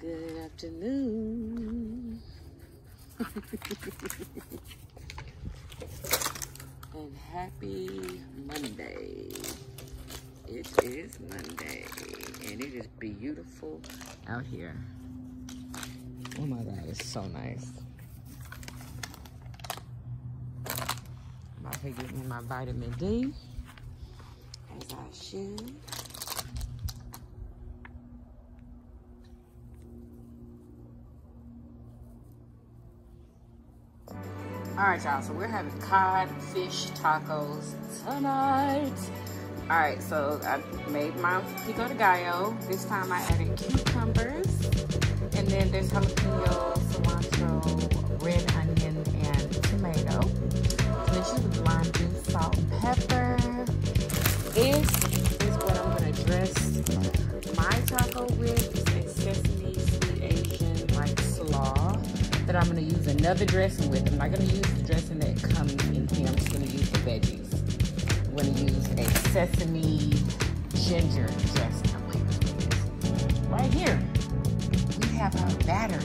Good afternoon. And happy Monday. It is Monday and it is beautiful out here. Oh my God, it's so nice. I'm about to get me my vitamin D, as I should. All right, y'all, so we're having cod fish tacos tonight. All right, so I made my pico de gallo. This time I added cucumbers, and then there's jalapeno, cilantro, red onion, and tomato. This is lime juice, salt, pepper. This is what I'm gonna dress my taco with. It's a sesame sweet Asian like slaw that I'm gonna use another dressing with. I'm not gonna use the dressing that comes in here. I'm just gonna use the veggies. I'm gonna use a sesame ginger dressing. I'm waiting for this. Right here, we have our batter.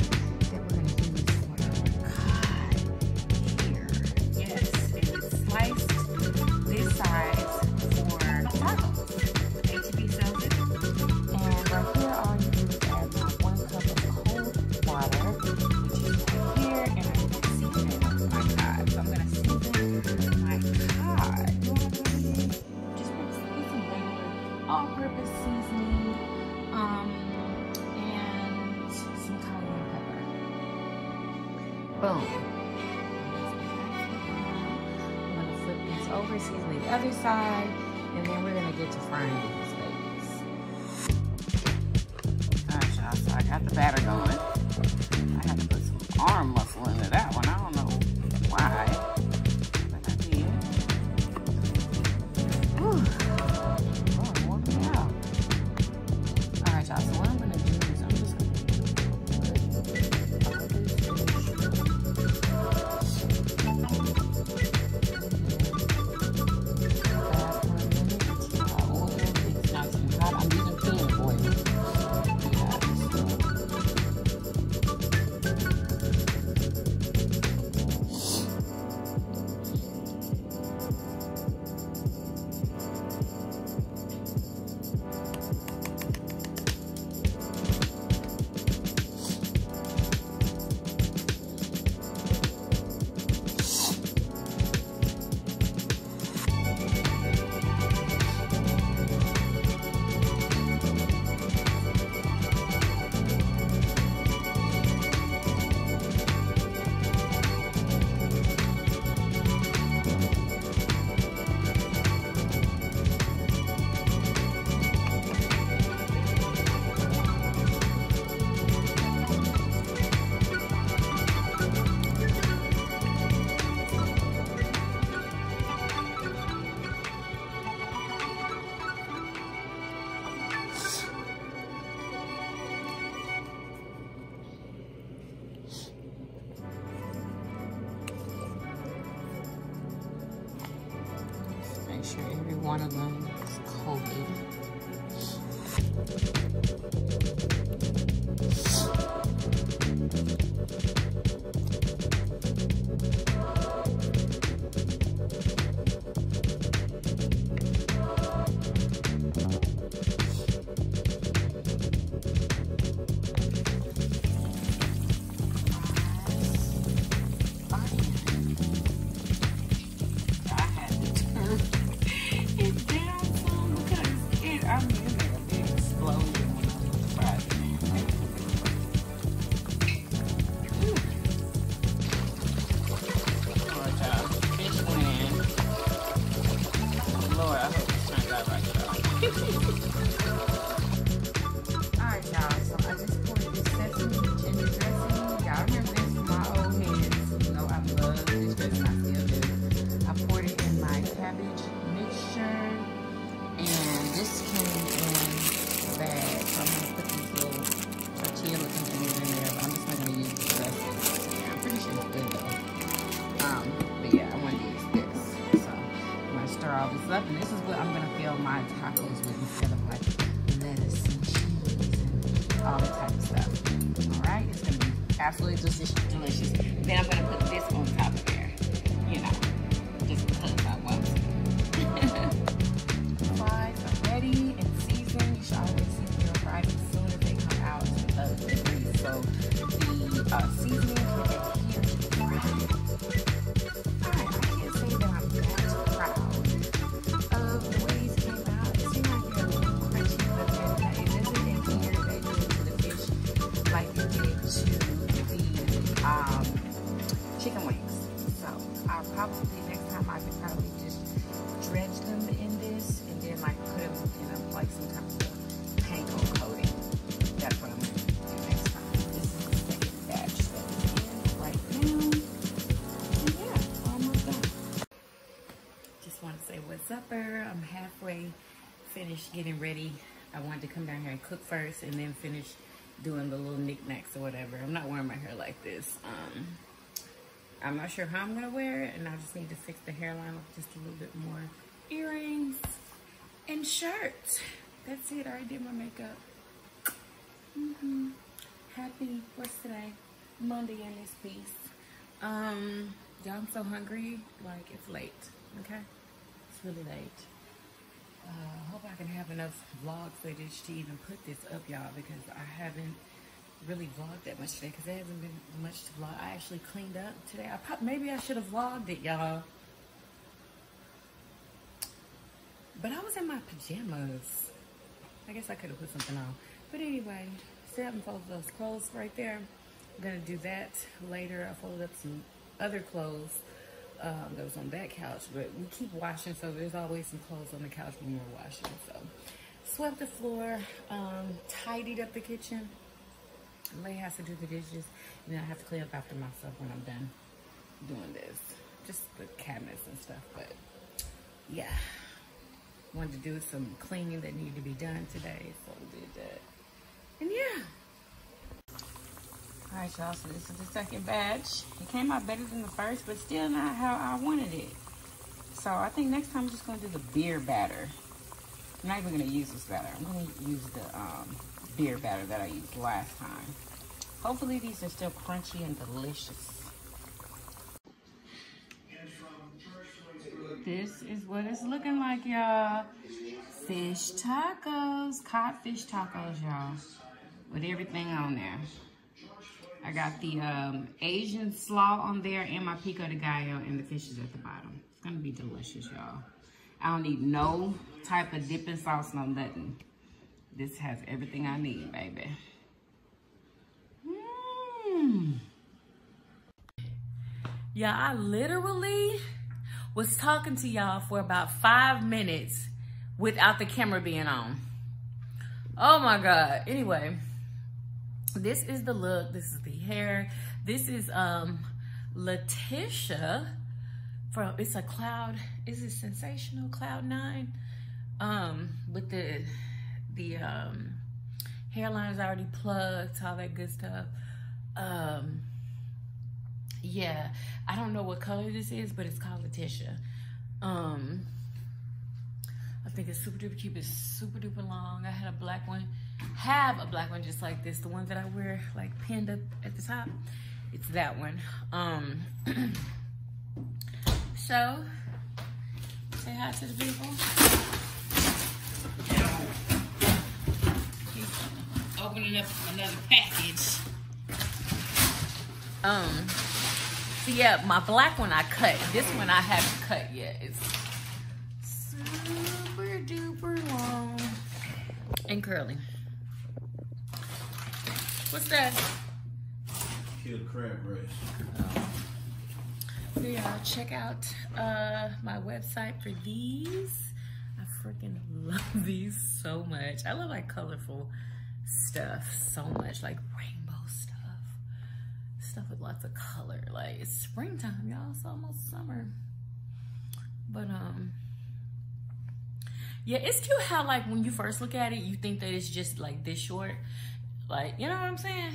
Boom. I'm gonna flip these over, season the other side, and then we're gonna get to frying these babies. All right, y'all, so I got the batter going. I had to put some arm muscle into that one. I don't know why, but I did. Whew. Oh, it worked me out. All right, y'all, so what I'm gonna do is I'm just gonna sure every one of them is good. All this up, and this is what I'm gonna fill my tacos with instead of like lettuce and cheese and all that type of stuff. absolutely delicious. Then I'm gonna put this on top of there, you know, just because I want to. Fries are ready and seasoned. You should always season your fries as soon as they come out of the freezer. So the seasoning is here to fry. Alright, I can't say that I'm that proud of the way these came out. It seemed like they're a little crunchy, but then it doesn't adhere that good to the fish like they did to the chicken wings. So I'll probably next time I could probably just dredge them in this and then like put them in a, like some type of panko coating. That's what I'm gonna do next time. This is the second batch that is in right now. And yeah, almost done. Just want to say what's up, girl. I'm halfway finished getting ready. I wanted to come down here and cook first and then finish doing the little knickknacks or whatever. I'm not wearing my hair like this. I'm not sure how I'm gonna wear it, and I just need to fix the hairline with just a little bit more earrings and shirt. That's it. I already did my makeup. Happy, what's today? Monday in this piece. Y'all, I'm so hungry. Like, it's late, okay? It's really late. I hope I can have enough vlog footage to even put this up, y'all, because I haven't really vlogged that much today because there hasn't been much to vlog. I actually cleaned up today. Maybe I should have vlogged it, y'all. But I was in my pajamas. I guess I could have put something on. But anyway, see, I haven't folded those clothes right there. I'm gonna do that later. I folded up some other clothes that was on that couch, but we keep washing, so there's always some clothes on the couch when we're washing. So swept the floor, tidied up the kitchen. Leigh has to do the dishes, and then I have to clean up after myself when I'm done doing this. Just the cabinets and stuff, but yeah. Wanted to do some cleaning that needed to be done today, so I did that. And yeah. All right, y'all, so this is the second batch. It came out better than the first, but still not how I wanted it. So I think next time I'm just gonna do the beer batter. I'm not even gonna use this batter. I'm gonna use the, beer batter that I used last time. Hopefully these are still crunchy and delicious. This is what it's looking like, y'all. Fish tacos, cod fish tacos, y'all, with everything on there. I got the Asian slaw on there and my pico de gallo, and the fish is at the bottom. It's gonna be delicious, y'all. I don't need no type of dipping sauce, no nothing. This has everything I need, baby. Yeah, I literally was talking to y'all for about 5 minutes without the camera being on. Oh my God. Anyway, this is the look. This is the hair. This is Letitia from, it's a cloud, is it Sensational Cloud 9? With the hairline is already plugged, all that good stuff. Yeah, I don't know what color this is, but it's called Letitia. I think it's super duper cute. It's super duper long. I had a black one, just like this. The one that I wear like pinned up at the top, it's that one. So, say hi to the people. Opening up another package. So yeah, my black one I cut. This one I haven't cut yet. It's super duper long and curly. What's that? Killed crab breast. So yeah, check out my website for these. I freaking love these so much. I love like colorful stuff so much, like rainbow stuff with lots of color. Like, it's springtime, y'all. It's almost summer, but yeah, it's cute how like when you first look at it you think that it's just like this short, like, you know what I'm saying,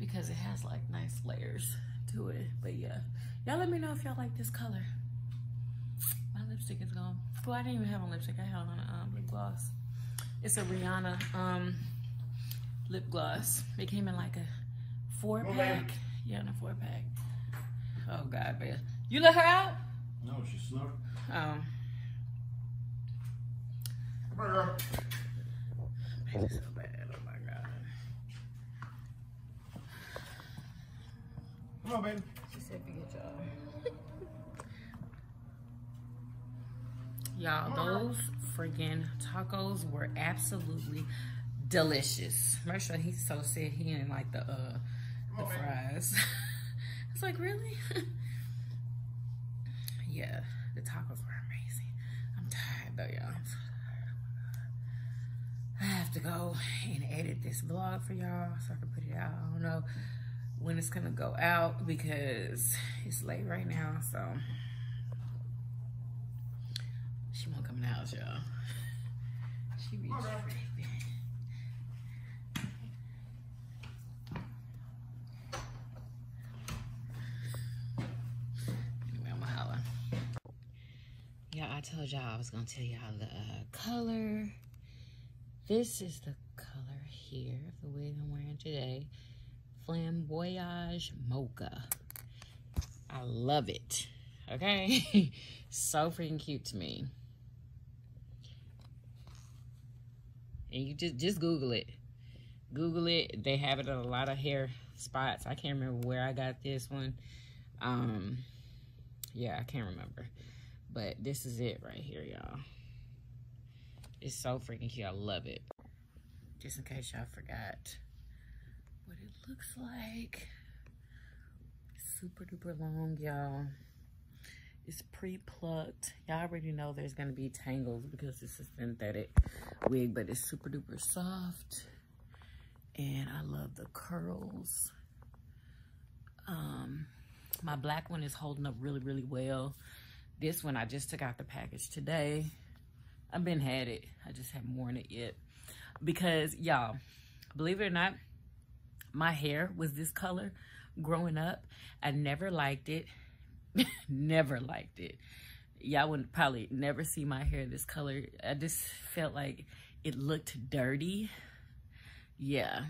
because it has like nice layers to it. But yeah, y'all let me know if y'all like this color. My lipstick is gone. Well, I didn't even have a lipstick. I had on a lip gloss. It's a Rihanna lip gloss. It came in like a 4-pack? Yeah, in a 4-pack. Oh, God, man. You let her out? No, she snuck. Come here, girl. Man, it's so bad. Oh, my God. Come on, baby. She said, good job. Y'all, those friggin' tacos were absolutely delicious. Marshall, he so said he didn't like the fries. I was like, really? Yeah, the tacos were amazing. I'm tired though, y'all. I'm so tired. Oh my God. I have to go and edit this vlog for y'all so I can put it out. I don't know when it's gonna go out because it's late right now, so she won't come out, y'all. She be tripping. I told y'all I was gonna tell y'all the color. This is the color here of the wig I'm wearing today. Flamboyage Mocha. I love it. Okay? So freaking cute to me. And you just Google it. Google it. They have it in a lot of hair spots. I can't remember where I got this one. Yeah, I can't remember. But this is it right here, y'all. It's so freaking cute. I love it. Just in case y'all forgot what it looks like. It's super duper long, y'all. It's pre-plucked. Y'all already know there's going to be tangles because it's a synthetic wig, but it's super duper soft. And I love the curls. My black one is holding up really, really well. This one, I just took out the package today. I've been had it. I just haven't worn it yet. Because, y'all, believe it or not, my hair was this color growing up. I never liked it. Never liked it. Y'all would probably never see my hair this color. I just felt like it looked dirty. Yeah.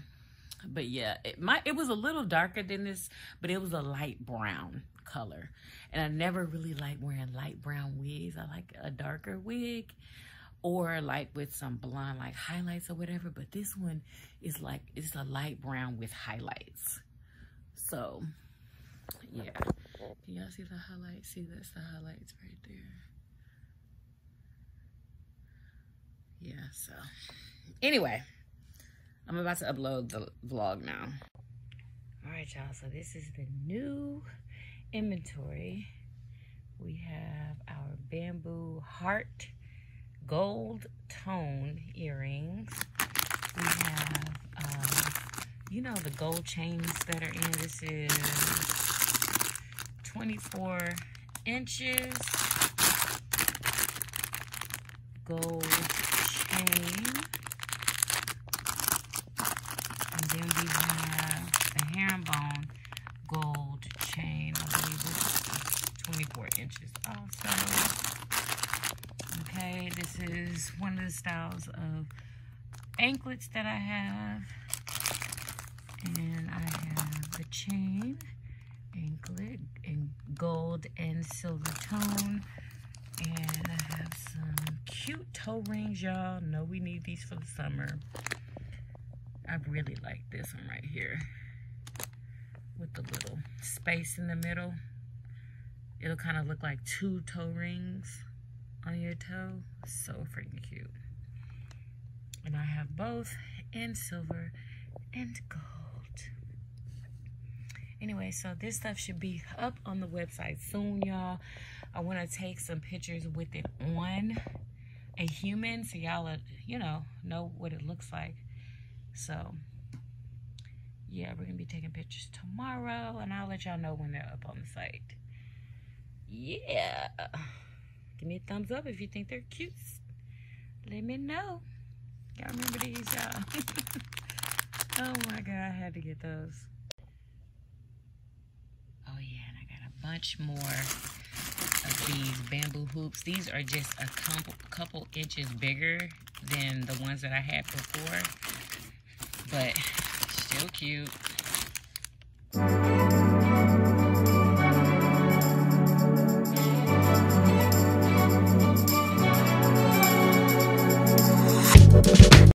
But, yeah, it was a little darker than this, but it was a light brown color, and I never really like wearing light brown wigs. I like a darker wig or like with some blonde like highlights or whatever, but this one is like it's a light brown with highlights. So yeah, can y'all see the highlights? See, that's the highlights right there. Yeah, so anyway, I'm about to upload the vlog now. All right, y'all, so this is the new inventory. We have our bamboo heart gold tone earrings. We have you know, the gold chains that are in. This is 24 inches gold chain, and then we have the herringbone gold chain. I believe it's 24 inches also. Okay, this is one of the styles of anklets that I have. And I have the chain anklet in gold and silver tone. And I have some cute toe rings, y'all. Know we need these for the summer. I really like this one right here, with the little space in the middle. It'll kind of look like two toe rings on your toe. So freaking cute. And I have both in silver and gold. Anyway, so this stuff should be up on the website soon, y'all. I want to take some pictures with it on a human so y'all, you know what it looks like. So yeah, we're going to be taking pictures tomorrow, and I'll let y'all know when they're up on the site. Yeah. Give me a thumbs up if you think they're cute. Let me know. Y'all remember these, y'all? Oh, my God. I had to get those. Oh, yeah, and I got a bunch more of these bamboo hoops. These are just a couple inches bigger than the ones that I had before. But... still cute.